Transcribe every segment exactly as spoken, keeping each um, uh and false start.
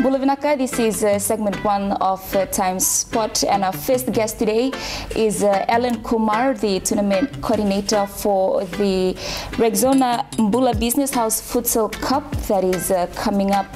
Bulavinaka, this is uh, segment one of uh, Times Sport, and our first guest today is uh, Ellen Kumar, the tournament coordinator for the Rexona Mbula Business House Futsal Cup that is uh, coming up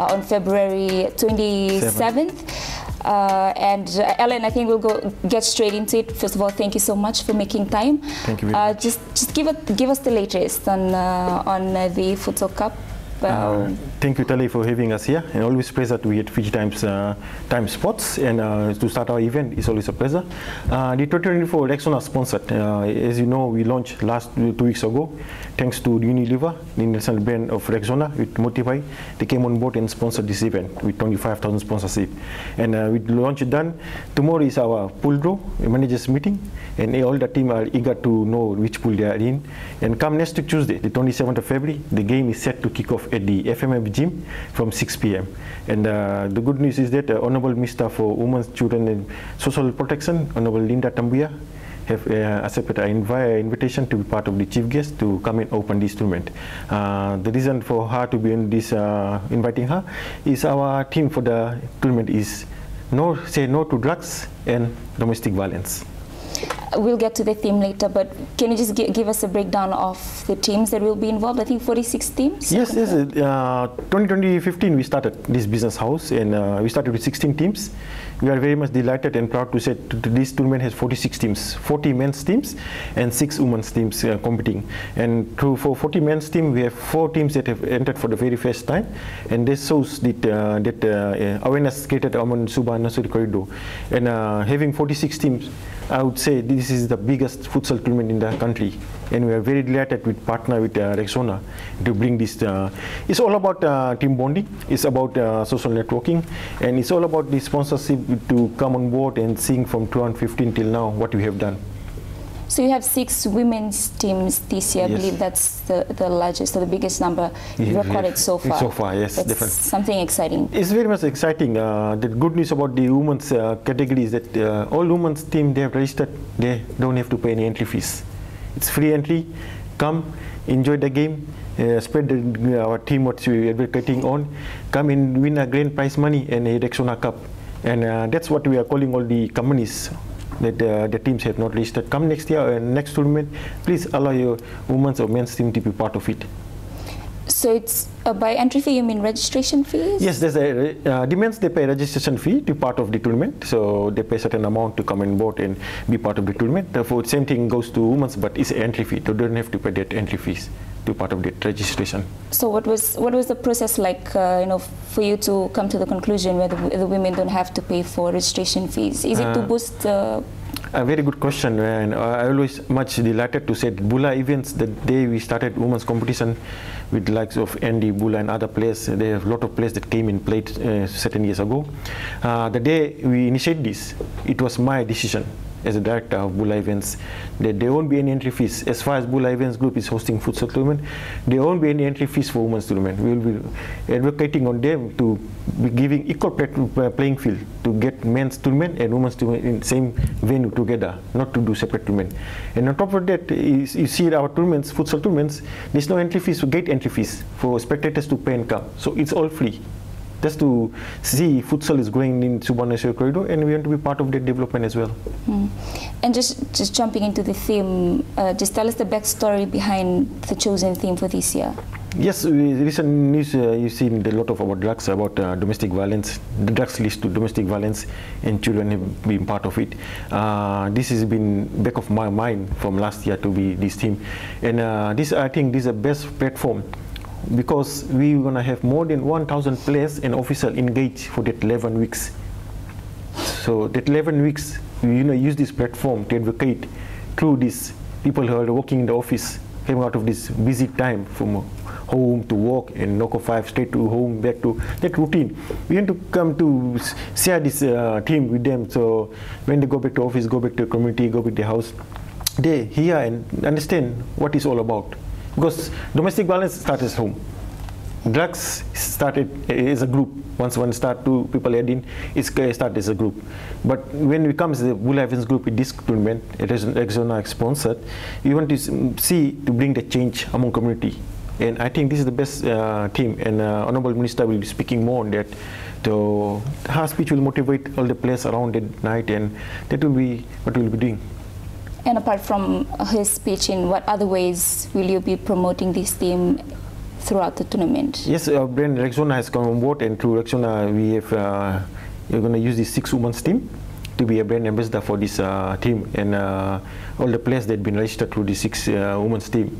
uh, on February twenty-seventh. Uh, and uh, Ellen, I think we'll go get straight into it. First of all, thank you so much for making time. Thank you very uh, much. Just, just give, a, give us the latest on, uh, on uh, the Futsal Cup. Uh, thank you, Tali, for having us here, and always pleasure to be at Fiji Times uh, Times Sports, and uh, to start our event is always a pleasure. Uh, the tournament for Rexona sponsored, uh, as you know, we launched last two weeks ago, thanks to Unilever, the national brand of Rexona, with Motibhai. They came on board and sponsored this event with twenty-five thousand sponsorship, and uh, with launch done, tomorrow is our pool draw, managers meeting, and all the team are eager to know which pool they are in. And come next Tuesday, the twenty-seventh of February, the game is set to kick off at the F M A B gym from six P M And uh, the good news is that uh, Honorable Minister for Women, Children and Social Protection, Honorable Linda Tabuya, have uh, accepted an invi invitation to be part of the chief guest to come and open this tournament. Uh, the reason for her to be in this, uh, inviting her, is our theme for the tournament is no, say no to drugs and domestic violence. We'll get to the theme later, but can you just gi give us a breakdown of the teams that will be involved? I think forty-six teams? Yes, yes. Uh, twenty fifteen we started this business house, and uh, we started with sixteen teams. We are very much delighted and proud to say this tournament has forty-six teams, forty men's teams and six women's teams uh, competing. And through for forty men's team, we have four teams that have entered for the very first time, and this shows that, uh, that uh, uh, awareness created among Suba and Nasuri corridor. And uh, having forty-six teams, I would say this is the biggest futsal tournament in the country, and we are very delighted with partner with uh, Rexona to bring this. Uh, it's all about uh, team bonding, it's about uh, social networking, and it's all about the sponsorship to come on board and seeing from two thousand fifteen till now what we have done. So you have six women's teams this year. Yes. I believe that's the, the largest or the biggest number you've yes, recorded yes. so far. So far, yes, that's definitely something exciting. It's very much exciting. Uh, the good news about the women's uh, category is that uh, all women's team they have registered, they don't have to pay any entry fees. It's free entry. Come, enjoy the game. Uh, spread the, uh, our team what we are advocating on. Come and win a grand prize money and a Rexona Cup, and uh, that's what we are calling all the companies that uh, the teams have not registered. Come next year and uh, next tournament, please allow your women's or men's team to be part of it. So it's uh, by entry fee, you mean registration fees? Yes, there's a, uh, the men's they pay registration fee to part of the tournament, so they pay certain amount to come on board and be part of the tournament. Therefore, same thing goes to women's, but it's entry fee, so they don't have to pay that entry fees to part of the registration. So what was what was the process like, uh, you know, for you to come to the conclusion where the, the women don't have to pay for registration fees? Is uh, it to boost the... A very good question, and I always much delighted to say that Bula Events, the day we started women's competition with the likes of Andy Bula and other players, there are a lot of players that came and played uh, certain years ago. Uh, the day we initiated this, it was my decision as a director of Bula Events that there won't be any entry fees. As far as Bula Events Group is hosting futsal tournament, there won't be any entry fees for women's tournament. We will be advocating on them to be giving equal playing field to get men's tournament and women's tournament in the same venue together, not to do separate tournament. And on top of that, is, you see our tournaments, futsal tournaments, there's no entry fees, gate entry fees for spectators to pay and come. So it's all free. Just to see futsal is going in Subanasio corridor, and we want to be part of that development as well. Mm. And just just jumping into the theme, uh, just tell us the backstory behind the chosen theme for this year. Yes, recent news uh, you've seen a lot of about drugs, about uh, domestic violence. The drugs leads to domestic violence, and children have been part of it. Uh, this has been back of my mind from last year to be this theme, and uh, this I think this is the best platform, because we're going to have more than one thousand players and officers engaged for that eleven weeks. So that eleven weeks, we you know, use this platform to advocate through these people who are working in the office, came out of this busy time from home to work and knock off five, straight to home, back to that routine. We want to come to share this uh, team with them, so when they go back to office, go back to the community, go back to the house, they hear and understand what it's all about. Because domestic violence started at home. Drugs started as a group. Once one start, two people add in, it started as a group. But when it comes to the Bula Events Group with this tournament, it is Rexona sponsored, we want to see to bring the change among community. And I think this is the best uh, team, and uh, Honourable Minister will be speaking more on that. So her speech will motivate all the players around that night, and that will be what we'll be doing. And apart from his speech, in what other ways will you be promoting this team throughout the tournament? Yes, uh, brand Rexona has come on board, and through Rexona we have uh, we're going to use this six women's team to be a brand ambassador for this uh, team, and uh, all the players that have been registered through the six uh, women's team,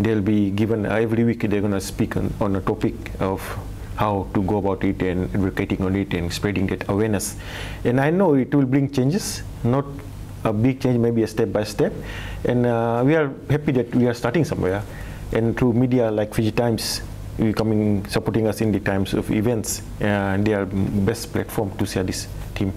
they'll be given uh, every week. They're going to speak on, on a topic of how to go about it and advocating on it and spreading that awareness. And I know it will bring changes, not a big change, maybe a step by step. And uh, we are happy that we are starting somewhere. And through media like Fiji Times, we coming supporting us in the times of events, and they are best platform to share this team.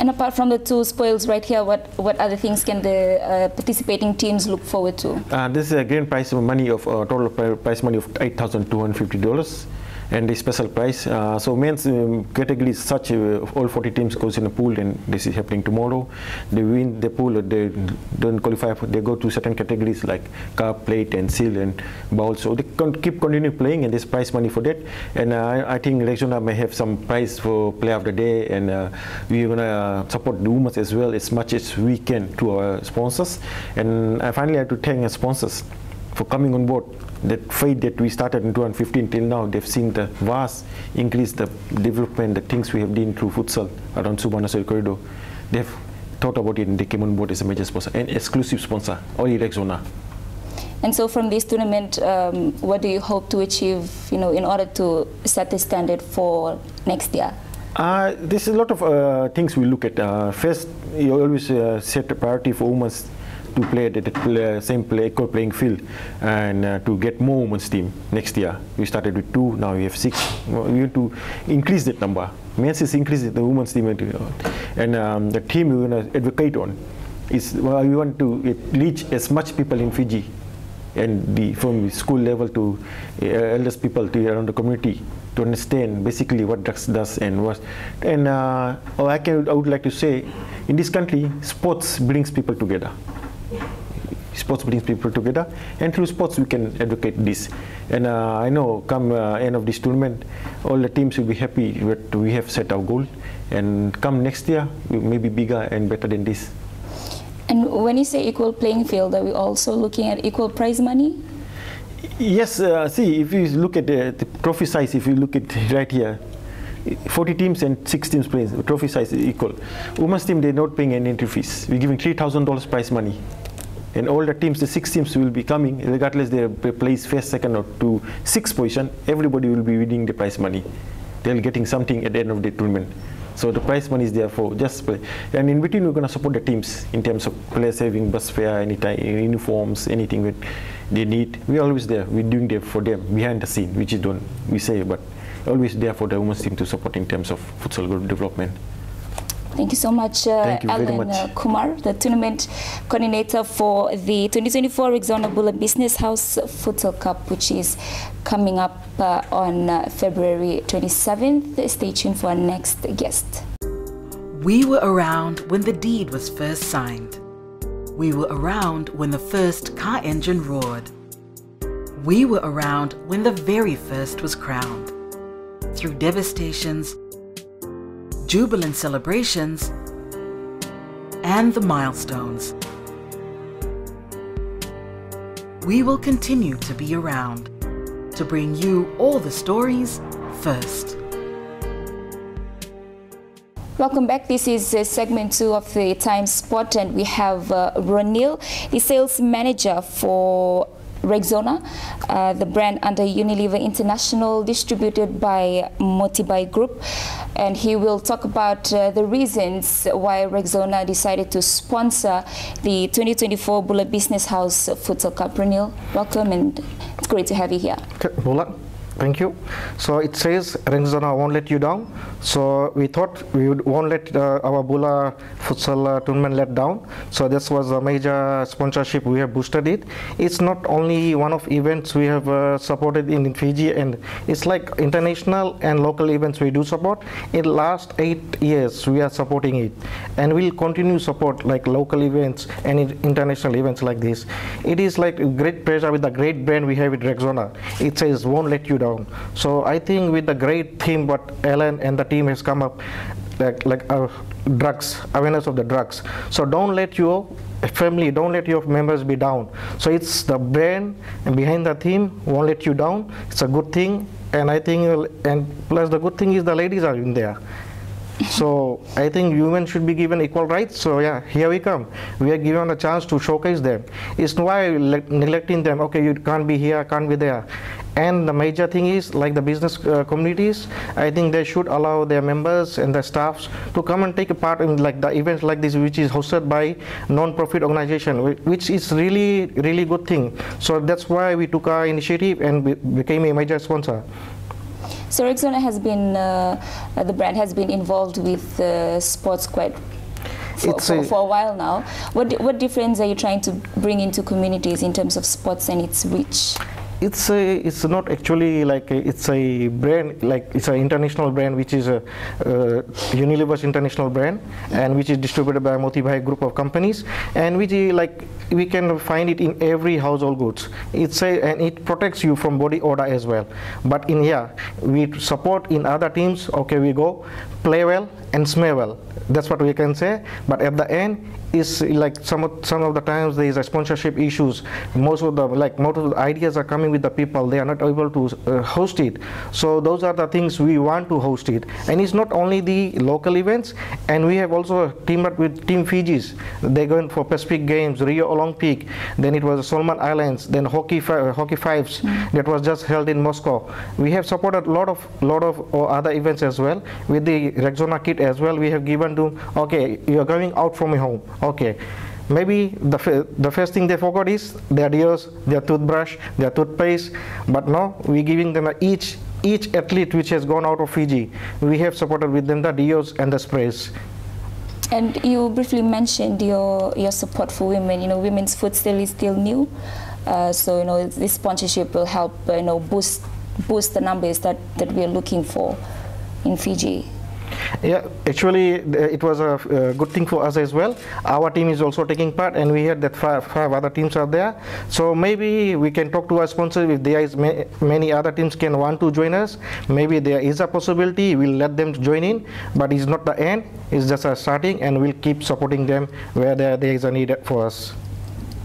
And apart from the two spoils right here, what, what other things can the uh, participating teams look forward to? Uh, this is a grand prize money of uh, total prize money of eight thousand two hundred fifty dollars, and the special prize. Uh, so men's um, category is such, uh, all forty teams goes in a pool, and this is happening tomorrow. They win the pool, they don't qualify, they go to certain categories like cup, plate, and seal, and bowl. So they can keep continuing playing, and there's prize money for that. And uh, I think Rexona may have some prize for player of the day, and uh, we're going to uh, support the women as well as much as we can to our sponsors. And I finally have to thank our sponsors for coming on board. That fight that we started in two thousand fifteen till now, they've seen the vast increase, the development, the things we have done through futsal around Subanasari corridor. They've thought about it, and they came on board as a major sponsor, an exclusive sponsor, only Rexona. And so from this tournament, um, what do you hope to achieve, you know, in order to set the standard for next year? Uh, there's a lot of uh, things we look at. Uh, first, you always uh, set a priority for women's to play at the same play, equal playing field, and uh, to get more women's team next year. We started with two, now we have six. We have to increase that number. Men's is increasing the women's team, and um, the team we're going to advocate on is, well, we want to reach as much people in Fiji, and the, from school level to uh, eldest people to around the community, to understand basically what drugs does and what. And uh, I, can, I would like to say, in this country, sports brings people together. Sports brings people together, and through sports we can advocate this. And uh, I know come uh, end of this tournament, all the teams will be happy that we have set our goal, and come next year we may be bigger and better than this. And when you say equal playing field, are we also looking at equal prize money? Yes, uh, see, if you look at the, the trophy size, if you look at right here, forty teams and six teams playing, trophy size is equal. Women's team, they're not paying any entry fees. We're giving three thousand dollars prize money. And all the teams, the six teams will be coming, regardless they place first, second, or two, sixth position, everybody will be winning the prize money. They'll getting something at the end of the tournament. So the prize money is there for just play. And in between, we're going to support the teams in terms of players having bus fare, any time, uniforms, anything that they need. We're always there. We're doing that for them behind the scene, which is don't we say, but always there for the women's team to support in terms of futsal group development. Thank you so much, uh, you Ellen much. Kumar, the tournament coordinator for the twenty twenty-four Rexona Bula Business House Futsal Cup, which is coming up uh, on uh, February twenty-seventh. Stay tuned for our next guest. We were around when the deed was first signed. We were around when the first car engine roared. We were around when the very first was crowned. Through devastations, jubilant celebrations, and the milestones, we will continue to be around to bring you all the stories first. Welcome back. This is uh, segment two of the Time Spot, and we have uh, Ronil, the sales manager for Rexona, uh, the brand under Unilever International, distributed by Motibhai Group. And he will talk about uh, the reasons why Rexona decided to sponsor the twenty twenty-four Bula Business House Futsal Cup. Ronil, welcome, and it's great to have you here. Bula, thank you. So it says Rexona won't let you down. So we thought we would won't let uh, our Bula futsal uh, tournament let down. So this was a major sponsorship. We have boosted it. It's not only one of events we have uh, supported in Fiji, and it's like international and local events we do support. In last eight years we are supporting it, and we'll continue support like local events and international events like this. It is like great pleasure with the great brand we have with Rexona. It says won't let you down. So I think with the great theme what Ellen and the team has come up, like like uh, drugs, awareness of the drugs. So don't let your family, don't let your members be down. So it's the brand and behind the theme won't let you down. It's a good thing, and I think, and plus the good thing is the ladies are in there. So I think women should be given equal rights. So yeah, here we come. We are given a chance to showcase them. It's why neglecting them. Okay, you can't be here, can't be there. And the major thing is, like the business uh, communities, I think they should allow their members and their staffs to come and take a part in like the events like this, which is hosted by non-profit organization, which is really, really good thing. So that's why we took our initiative and be became a major sponsor. So Rexona has been, uh, the brand has been involved with uh, sports quite for, for, for a while now. What, what difference are you trying to bring into communities in terms of sports and its reach? It's a, it's not actually like a, it's a brand, like it's an international brand, which is a uh, Unilever's international brand, and which is distributed by Motibhai group of companies, and which is like we can find it in every household goods. It's a, and it protects you from body odor as well. But in here, we support in other teams. Okay, we go play well and smell well. That's what we can say. But at the end, is like some of, some of the times there is a sponsorship issues. Most of the like most of the ideas are coming with the people. They are not able to uh, host it. So those are the things we want to host it. And it's not only the local events. And we have also teamed up with Team Fiji's. They're going for Pacific Games, Rio Olympic. Then it was Solomon Islands. Then hockey uh, hockey fives that was just held in Moscow. We have supported a lot of lot of uh, other events as well with the Rexona kit as well. We have given to okay, you're going out from your home. Okay, maybe the, the first thing they forgot is their ears, their toothbrush, their toothpaste, but now we're giving them a each, each athlete which has gone out of Fiji, we have supported with them the deos and the sprays. And you briefly mentioned your, your support for women. You know, women's food still is still new, uh, so you know, this sponsorship will help uh, you know, boost, boost the numbers that, that we are looking for in Fiji. Yeah, actually it was a uh, good thing for us as well. Our team is also taking part, and we heard that five, five other teams are there. So maybe we can talk to our sponsors if there is ma many other teams can want to join us. Maybe there is a possibility we'll let them join in, but it's not the end, it's just a starting, and we'll keep supporting them where there, there is a need for us.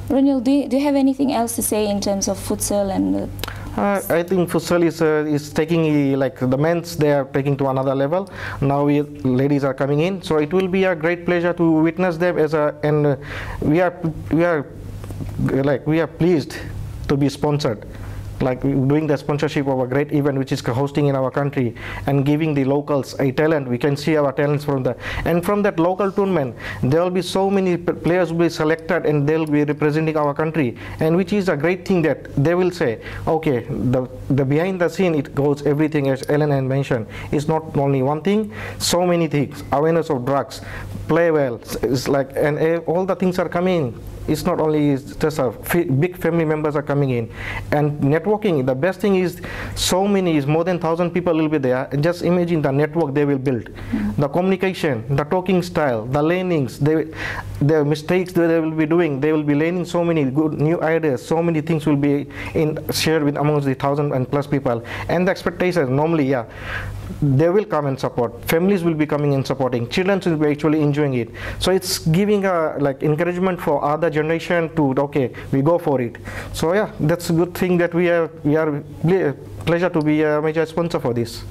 Ronil, do you, do you have anything else to say in terms of futsal and uh Uh, I think futsal is, uh, is taking uh, like the men's, they are taking to another level. Now we ladies are coming in, so it will be a great pleasure to witness them as a, and uh, we are we are like we are pleased to be sponsored, like doing the sponsorship of a great event which is hosting in our country and giving the locals a talent. We can see our talents from the, and from that local tournament there will be so many players will be selected, and they'll be representing our country, and which is a great thing that they will say, okay, the, the behind the scene it goes everything, as Ellen had mentioned. It's not only one thing, so many things, awareness of drugs, play well, it's like, and uh, all the things are coming. It's not only it's just a big family members are coming in, and networking. The best thing is so many is more than thousand people will be there. And just imagine the network they will build, mm-hmm. the communication, the talking style, the learnings, they, the mistakes that they will be doing. They will be learning so many good new ideas. So many things will be in shared with amongst the thousand and plus people. And the expectations normally, yeah, they will come and support. Families will be coming and supporting. Children will be actually enjoying it. So it's giving a like encouragement for other generation to okay, we go for it. So yeah, that's a good thing that we are we are pleasure to be a major sponsor for this.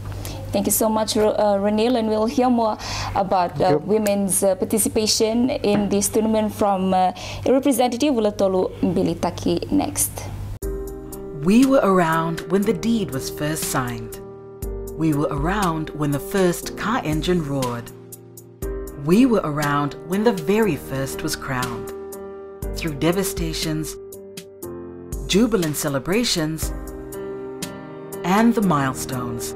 Thank you so much, uh, Ronil, and we'll hear more about uh, women's uh, participation in this tournament from uh, representative Avula Tolu Mbilitaki next. We were around when the deed was first signed. We were around when the first car engine roared. We were around when the very first was crowned. Through devastations, jubilant celebrations, and the milestones,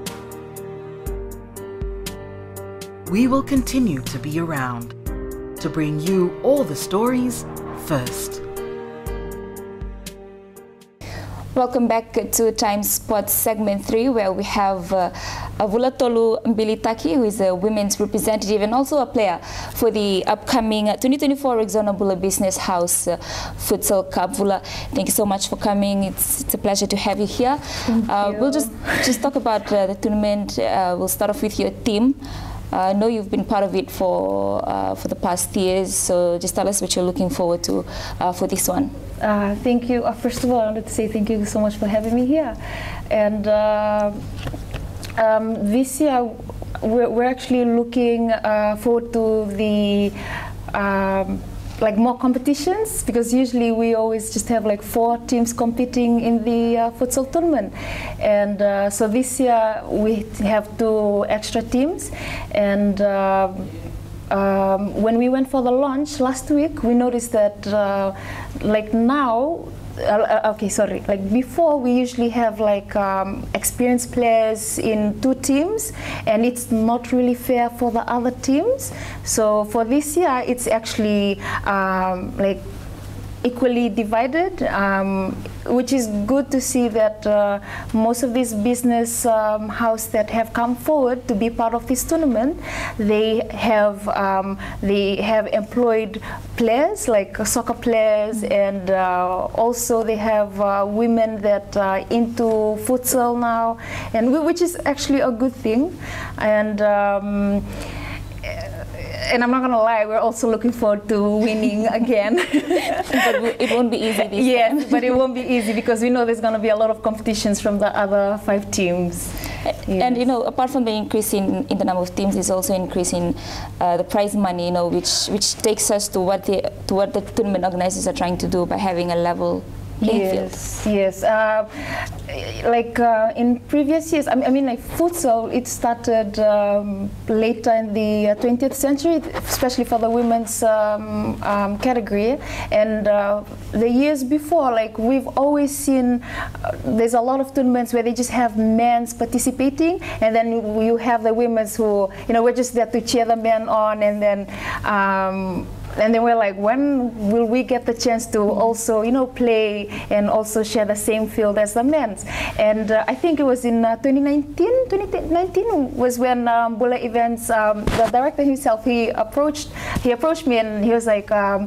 we will continue to be around. to bring you all the stories first. Welcome back to Time Sports Segment three, where we have uh, Avula Tolu Mbilitaki, who is a women's representative and also a player for the upcoming twenty twenty-four Rexona Bula Business House uh, Futsal Cup. Avula, thank you so much for coming. It's, it's a pleasure to have you here. Uh, you. We'll just, just talk about uh, the tournament. Uh, we'll start off with your team. Uh, I know you've been part of it for, uh, for the past years, so just tell us what you're looking forward to uh, for this one. Uh, thank you. Uh, first of all, I wanted to say thank you so much for having me here. And uh, um, this year, we're, we're actually looking uh, forward to the um, like more competitions, because usually we always just have like four teams competing in the uh, futsal tournament. And uh, so this year we have two extra teams. And uh, um, when we went for the launch last week, we noticed that uh, like now, Uh, okay, sorry. Like before, we usually have like um, experienced players in two teams, and it's not really fair for the other teams. So for this year, it's actually um, like equally divided, um, which is good to see that uh, most of these business um, houses that have come forward to be part of this tournament, they have um, they have employed players like soccer players, and uh, also they have uh, women that are into futsal now, and which is actually a good thing. And um, And I'm not gonna lie, we're also looking forward to winning again. But it won't be easy this yeah, time. Yes, but it won't be easy, because we know there's gonna be a lot of competitions from the other five teams. Yes. And you know, apart from the increase in, in the number of teams, there's also increase in uh, the prize money. You know, which which takes us to what the to what the tournament organizers are trying to do by having a level. Yes, yes. Uh, like uh, in previous years, I mean, I mean, like futsal, it started um, later in the twentieth century, especially for the women's um, um, category. And uh, the years before, like we've always seen, uh, there's a lot of tournaments where they just have men's participating, and then you have the women's who, you know, we're just there to cheer the men on, and then. Um, And then we're like, when will we get the chance to also, you know, play and also share the same field as the men's? And uh, I think it was in uh, twenty nineteen was when um, Bula Events, um, the director himself, he approached he approached me, and he was like, um,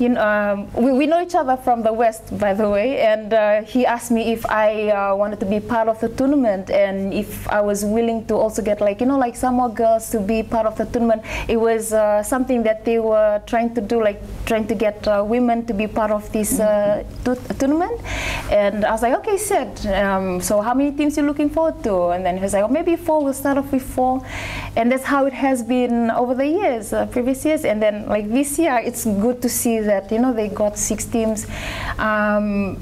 you know, um, we, we know each other from the West, by the way, and uh, he asked me if I uh, wanted to be part of the tournament, and if I was willing to also get, like, you know, like some more girls to be part of the tournament. It was uh, something that they were trying to do, like trying to get uh, women to be part of this uh, tournament. And I was like, okay, said, um, so how many teams are you looking forward to? And then he was like, oh, maybe four, we'll start off with four. And that's how it has been over the years, uh, previous years. And then like this year, it's good to see that, you know, they got six teams. Um,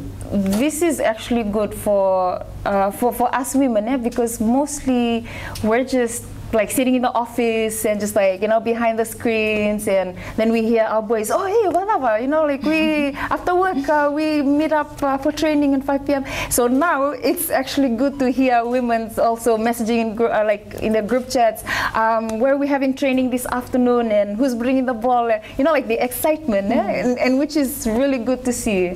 this is actually good for, uh, for, for us women, eh? Because mostly we're just like sitting in the office and just like, you know, behind the screens, and then we hear our boys, oh, hey, whatever, you know, like we, after work, uh, we meet up uh, for training at five p m So now it's actually good to hear women also messaging in uh, like in the group chats, um, where are we having training this afternoon, and who's bringing the ball, and, you know, like the excitement, mm-hmm. eh? and, and which is really good to see.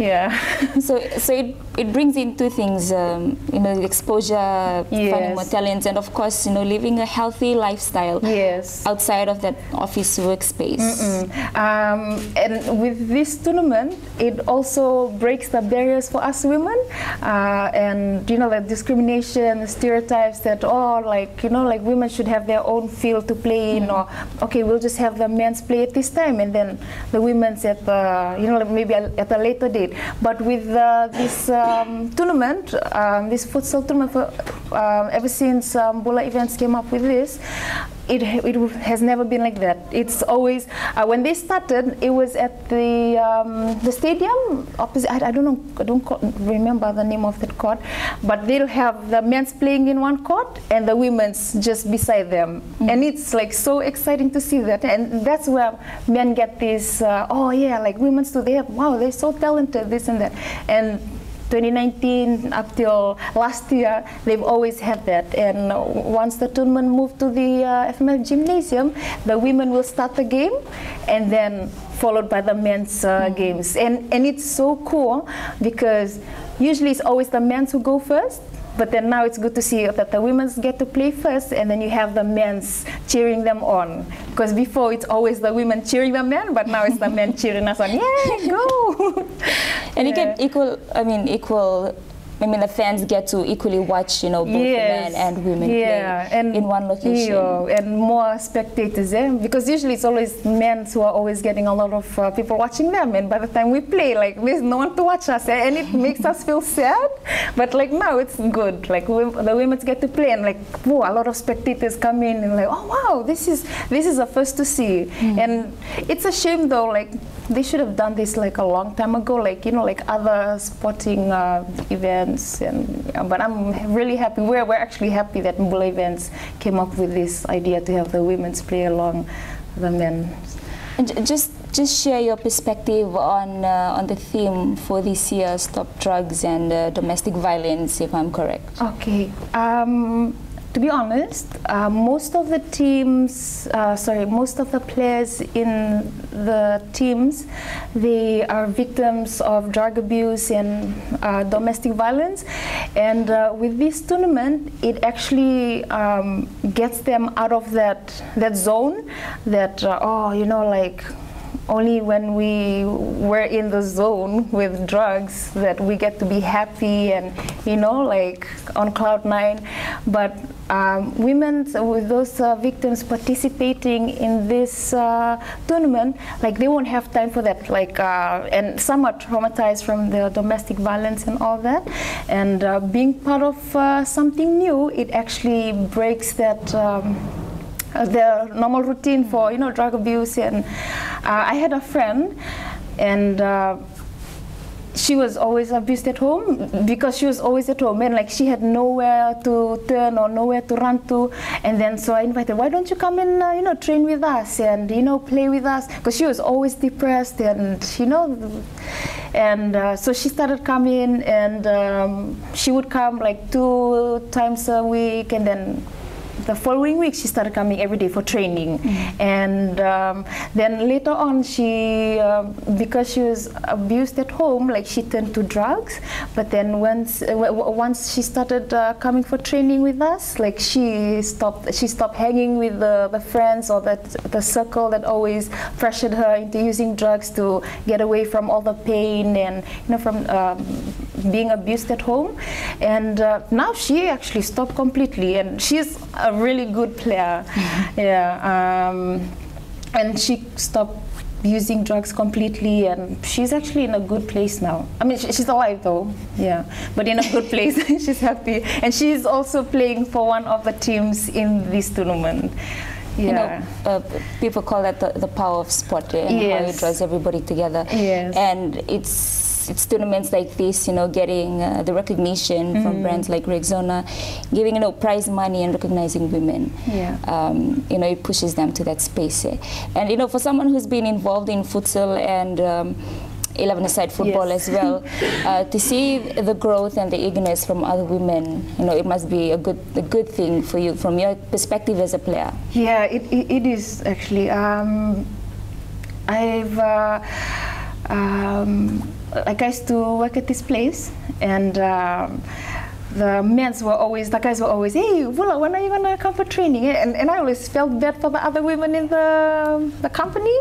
Yeah. so so it, it brings in two things, um, you know, exposure, yes. finding more talents, and of course, you know, living a healthy lifestyle yes. outside of that office workspace. Mm-mm. Um, and with this tournament, it also breaks the barriers for us women, uh, and, you know, the discrimination, the stereotypes that, oh, like, you know, like women should have their own field to play in, mm-hmm. or, okay, we'll just have the men's play at this time, and then the women's at the, you know, like maybe at a later date. But with uh, this um, tournament, um, this futsal tournament, uh, ever since um, Bula Events came up with this, it, it has never been like that. It's always, uh, when they started, it was at the um, the stadium opposite. I, I don't know, I don't remember the name of that court, but they'll have the men's playing in one court and the women's just beside them. Mm-hmm. And it's like so exciting to see that. And that's where men get this, uh, oh yeah, like women's do, they have, wow, they're so talented, this and that. And twenty nineteen up till last year, they've always had that. And once the tournament moved to the uh, F M L gymnasium, the women will start the game, and then followed by the men's uh, mm. games. And, and it's so cool because usually it's always the men who go first, but then now it's good to see that the women's get to play first, and then you have the men's cheering them on. Because before it's always the women cheering the men, but now it's the men cheering us on. Yeah, go! And yeah. you get equal, I mean, equal, I mean, the fans get to equally watch, you know, both yes. men and women yeah. play and in one location. Yeah, and more spectators, eh? Because usually it's always men who are always getting a lot of uh, people watching them, and by the time we play, like, there's no one to watch us, eh? And it makes us feel sad, but like now it's good. Like, we, the women get to play, and like, whoa, a lot of spectators come in, and like, oh wow, this is this is a first to see. Mm. And it's a shame though, like, they should have done this like a long time ago, like, you know, like other sporting uh, events. And, but I'm really happy, we're, we're actually happy that Bula Events came up with this idea to have the women's play along the men. And just, just share your perspective on, uh, on the theme for this year, Stop Drugs and uh, Domestic Violence, if I'm correct. Okay. Um, To be honest, uh, most of the teams, uh, sorry, most of the players in the teams, they are victims of drug abuse and uh, domestic violence. And uh, with this tournament, it actually um, gets them out of that, that zone that, uh, oh, you know, like, only when we were in the zone with drugs that we get to be happy and, you know, like on cloud nine. But um, women, with those uh, victims participating in this uh, tournament, like they won't have time for that. Like, uh, and some are traumatized from the domestic violence and all that. And uh, being part of uh, something new, it actually breaks that um, Uh, their normal routine for, you know, drug abuse. And uh, I had a friend, and uh, she was always abused at home because she was always at home, and like she had nowhere to turn or nowhere to run to. And then so I invited, why don't you come and uh, you know, train with us and, you know, play with us, because she was always depressed and, you know. And uh, so she started coming, and um, she would come like two times a week, and then the following week she started coming every day for training. Mm. And um, then later on she, uh, because she was abused at home, like she turned to drugs. But then once uh, w once she started uh, coming for training with us, like she stopped she stopped hanging with the, the friends or that the circle that always pressured her into using drugs to get away from all the pain and, you know, from um, being abused at home. And uh, now she actually stopped completely, and she's a really good player. Mm-hmm. Yeah, um, and she stopped using drugs completely, and she's actually in a good place now. I mean, she, she's alive though, yeah, but in a good place. She's happy, and she's also playing for one of the teams in this tournament. Yeah. You know, uh, people call that the, the power of sport, eh? And yes. how it draws everybody together. Yes. And it's It's tournaments like this, you know, getting uh, the recognition mm. from brands like Rexona, giving, you know, prize money and recognizing women. Yeah. Um, you know, it pushes them to that space. Eh? And, you know, for someone who's been involved in futsal and um, eleven-a-side football yes. as well, uh, to see the growth and the eagerness from other women, you know, it must be a good a good thing for you from your perspective as a player. Yeah, it, it, it is actually. Um, I've... Uh, um, I used to work at this place, and um, the men's were always, the guys were always, hey, Bula, when are you gonna come for training? And, and I always felt bad for the other women in the, the company.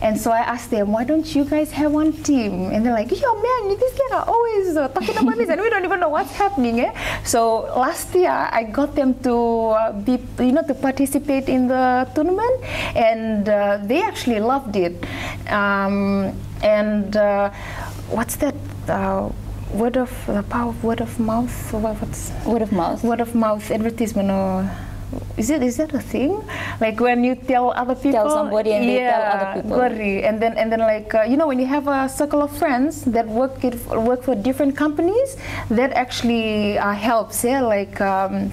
And so I asked them, why don't you guys have one team? And they're like, yo, man, these guys are always uh, talking about this, and we don't even know what's happening. Eh? So last year, I got them to uh, be, you know, to participate in the tournament, and uh, they actually loved it. Um, and uh, what's that uh, word of the power of word of mouth? What's word of mouth? Word of mouth advertisement, or is it is that a thing? Like when you tell other people, tell somebody and yeah, they tell other people. Gori. And then and then like uh, you know, when you have a circle of friends that work it, work for different companies, that actually uh, helps. Yeah, like. Um,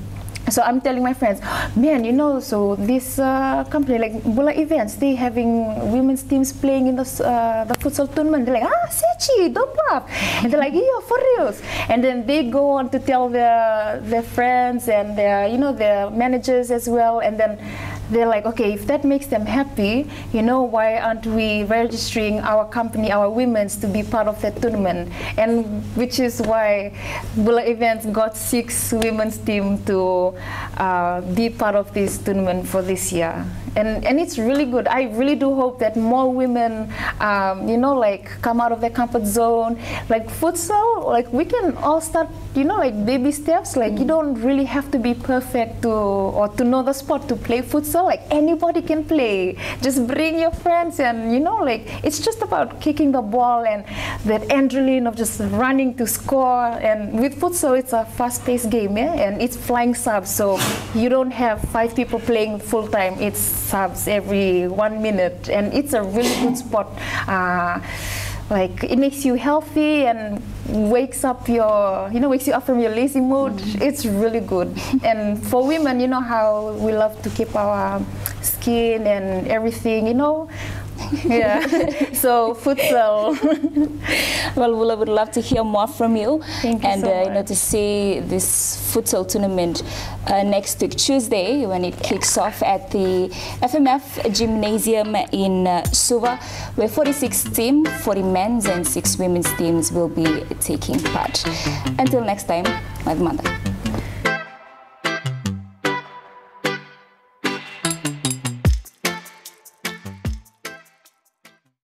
So I'm telling my friends, man, you know, so this uh, company, like Bula Events, they having women's teams playing in the uh, the futsal tournament. They're like, ah, Sechi, don't bluff. And they're like, yeah, for reals. And then they go on to tell their their friends and their, you know, their managers as well. And then they're like, okay, if that makes them happy, you know, why aren't we registering our company, our women's, to be part of that tournament? And which is why Bula Events got six women's team to uh, be part of this tournament for this year. And, and it's really good. I really do hope that more women, um, you know, like come out of their comfort zone. Like futsal, like we can all start, you know, like baby steps. Like you don't really have to be perfect to or to know the sport to play futsal. Like anybody can play. Just bring your friends and, you know, like it's just about kicking the ball and that adrenaline of just running to score. And with futsal, it's a fast-paced game, yeah? And it's flying subs. So you don't have five people playing full time. It's subs every one minute, and it's a really good sport. Uh, like it makes you healthy and wakes up your, you know, wakes you up from your lazy mood. Mm-hmm. It's really good. And for women, you know how we love to keep our skin and everything, you know. Yeah, so futsal. Well, Bula, would love to hear more from you. Thank you and, so uh, much. And you know, to see this futsal tournament uh, next week, Tuesday, when it kicks off at the F M F Gymnasium in uh, Suva, where forty-six teams, forty men's and six women's teams will be taking part. Until next time, I've Manda.